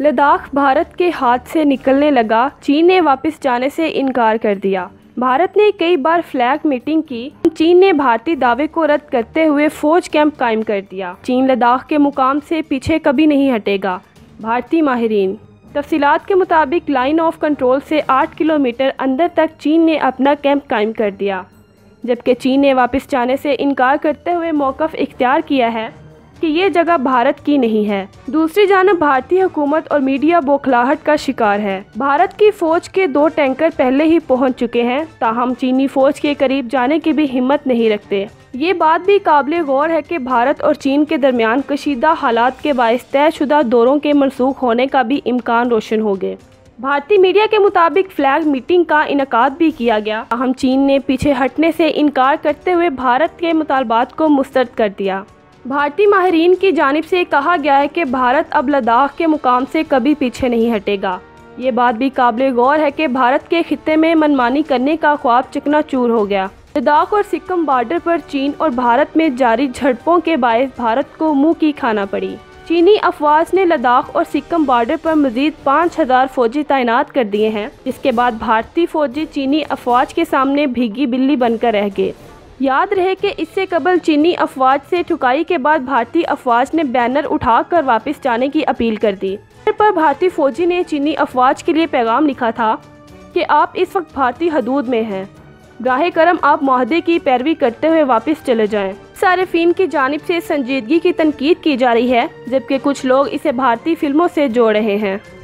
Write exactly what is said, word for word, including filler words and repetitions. लद्दाख भारत के हाथ से निकलने लगा। चीन ने वापस जाने से इनकार कर दिया। भारत ने कई बार फ्लैग मीटिंग की। चीन ने भारतीय दावे को रद्द करते हुए फौज कैंप कायम कर दिया। चीन लद्दाख के मुकाम से पीछे कभी नहीं हटेगा। भारतीय माहिरीन तफसीलात के मुताबिक लाइन ऑफ कंट्रोल से आठ किलोमीटर अंदर तक चीन ने अपना कैंप कायम कर दिया। जबकि चीन ने वापस जाने से इनकार करते हुए मौक़िफ़ इख्तियार किया है कि ये जगह भारत की नहीं है। दूसरी जानब भारतीय हुकूमत और मीडिया बौखलाहट का शिकार है। भारत की फौज के दो टैंकर पहले ही पहुंच चुके हैं, ताहम चीनी फौज के करीब जाने की भी हिम्मत नहीं रखते। ये बात भी काबिल गौर है कि भारत और चीन के दरमियान कशीदा हालात के बायस तयशुदा दौरों के मनसूख होने का भी इम्कान रोशन हो गए। भारतीय मीडिया के मुताबिक फ्लैग मीटिंग का इनकाद भी किया गया। ताहम चीन ने पीछे हटने से इनकार करते हुए भारत के मुतालबात को मुस्तरद कर दिया। भारतीय माहरीन की जानिब से कहा गया है कि भारत अब लद्दाख के मुकाम से कभी पीछे नहीं हटेगा। ये बात भी काबिल गौर है कि भारत के खित्ते में मनमानी करने का ख्वाब चकनाचूर हो गया। लद्दाख और सिक्किम बॉर्डर पर चीन और भारत में जारी झड़पों के बायस भारत को मुंह की खाना पड़ी। चीनी अफवाज ने लद्दाख और सिक्किम बॉर्डर पर मजीद पाँच हज़ार फौजी तैनात कर दिए हैं, जिसके बाद भारतीय फौजी चीनी अफवाज के सामने भीगी बिल्ली बनकर रह गए। याद रहे कि इससे कबल चीनी अफवाज से ठुकाई के बाद भारतीय अफवाज ने बैनर उठाकर वापस जाने की अपील कर दी। बैनर पर भारतीय फौजी ने चीनी अफवाज के लिए पैगाम लिखा था कि आप इस वक्त भारतीय हदूद में हैं, राहे करम आप माहदे की पैरवी करते हुए वापस चले जाएं। सारिफीन की जानिब से संजीदगी की तनकीद की जा रही है, जबकि कुछ लोग इसे भारतीय फिल्मों से जोड़ रहे हैं।